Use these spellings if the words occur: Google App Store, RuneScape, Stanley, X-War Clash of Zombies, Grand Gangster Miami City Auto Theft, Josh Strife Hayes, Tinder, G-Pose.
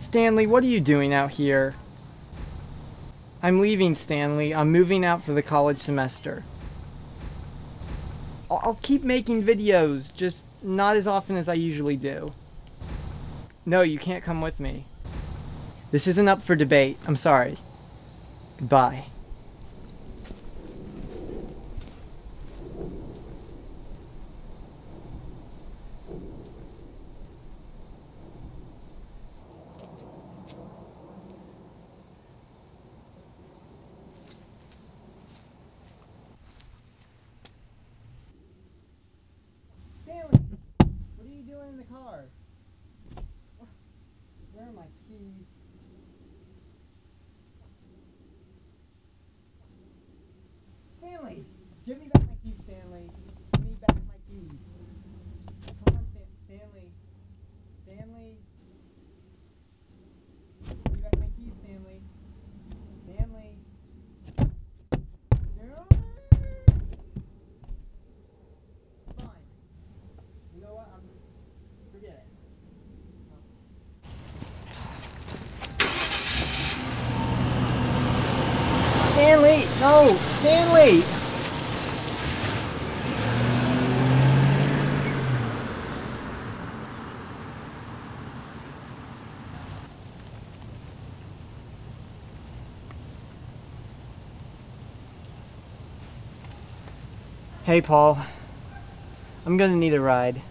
Stanley, what are you doing out here? I'm leaving, Stanley. I'm moving out for the college semester. I'll keep making videos, just not as often as I usually do. No, you can't come with me. This isn't up for debate. I'm sorry. Goodbye. In the car. Where are my keys? Stanley! Give me back my keys, Stanley. Give me back my keys. Come on, Stanley. Stanley. Give me back my keys, Stanley. Stanley. Fine. You know what? Forget it. Stanley! No! Stanley! Hey, Paul. I'm gonna need a ride.